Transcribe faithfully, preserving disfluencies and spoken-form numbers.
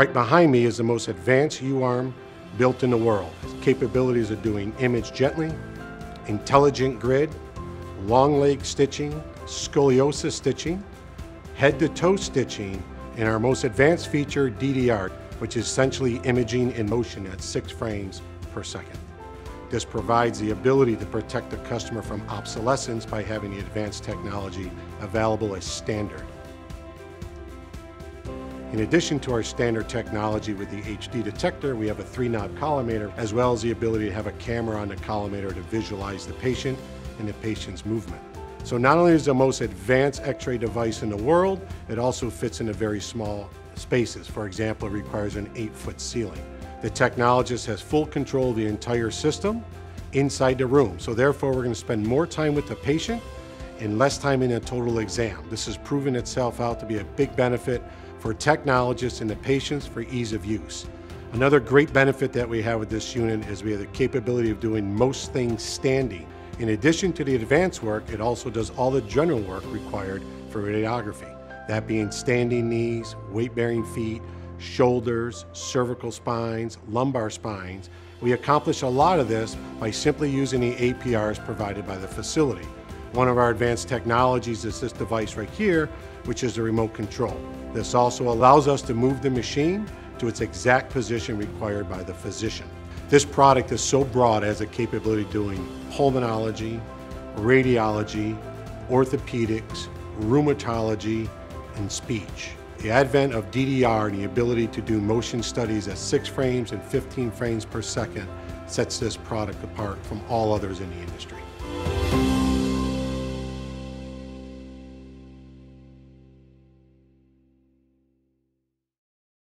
Right behind me is the most advanced U-Arm built in the world. Capabilities of doing image gently, intelligent grid, long leg stitching, scoliosis stitching, head-to-toe stitching, and our most advanced feature, D D R, which is essentially imaging in motion at six frames per second. This provides the ability to protect the customer from obsolescence by having the advanced technology available as standard. In addition to our standard technology with the H D detector, we have a three-knob collimator, as well as the ability to have a camera on the collimator to visualize the patient and the patient's movement. So not only is it the most advanced X-ray device in the world, it also fits into very small spaces. For example, it requires an eight-foot ceiling. The technologist has full control of the entire system inside the room. So therefore, we're going to spend more time with the patient and less time in a total exam. This has proven itself out to be a big benefit for technologists and the patients for ease of use. Another great benefit that we have with this unit is we have the capability of doing most things standing. In addition to the advanced work, it also does all the general work required for radiography. That being standing knees, weight-bearing feet, shoulders, cervical spines, lumbar spines. We accomplish a lot of this by simply using the A P Rs provided by the facility. One of our advanced technologies is this device right here, which is the remote control. This also allows us to move the machine to its exact position required by the physician. This product is so broad, it has a capability of doing pulmonology, radiology, orthopedics, rheumatology, and speech. The advent of D D R and the ability to do motion studies at six frames and fifteen frames per second sets this product apart from all others in the industry.